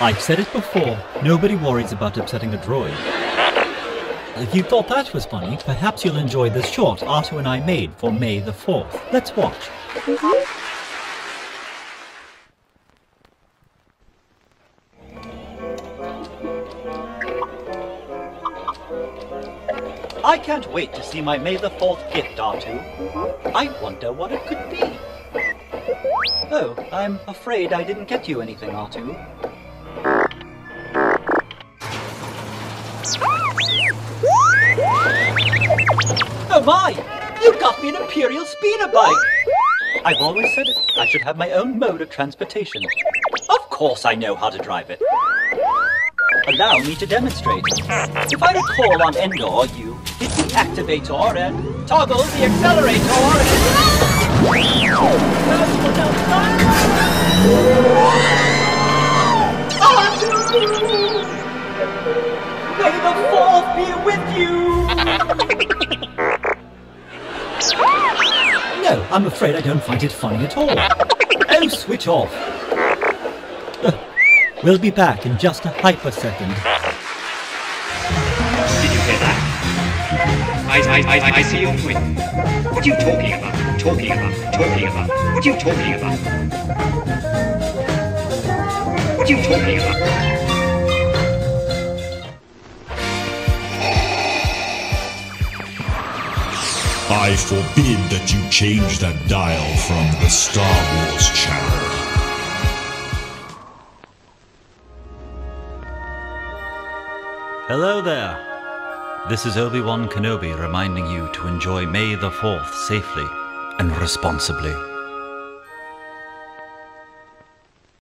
I've said it before, nobody worries about upsetting a droid. If you thought that was funny, perhaps you'll enjoy this short R2 and I made for May the 4th. Let's watch. I can't wait to see my May the 4th gift, R2. I wonder what it could be. Oh, I'm afraid I didn't get you anything, R2. Oh my! You got me an Imperial speeder bike! I've always said it, I should have my own mode of transportation. Of course I know how to drive it. Allow me to demonstrate. If I recall on Endor, you hit the activator and toggle the accelerator. May the fourth be with you! No, I'm afraid I don't find it funny at all. Oh, switch off. We'll be back in just a hypersecond. Did you hear that? I see your point. What are you talking about? What are you talking about? What are you talking about? I forbid that you change that dial from the Star Wars channel. Hello there! This is Obi-Wan Kenobi reminding you to enjoy May the 4th safely and responsibly.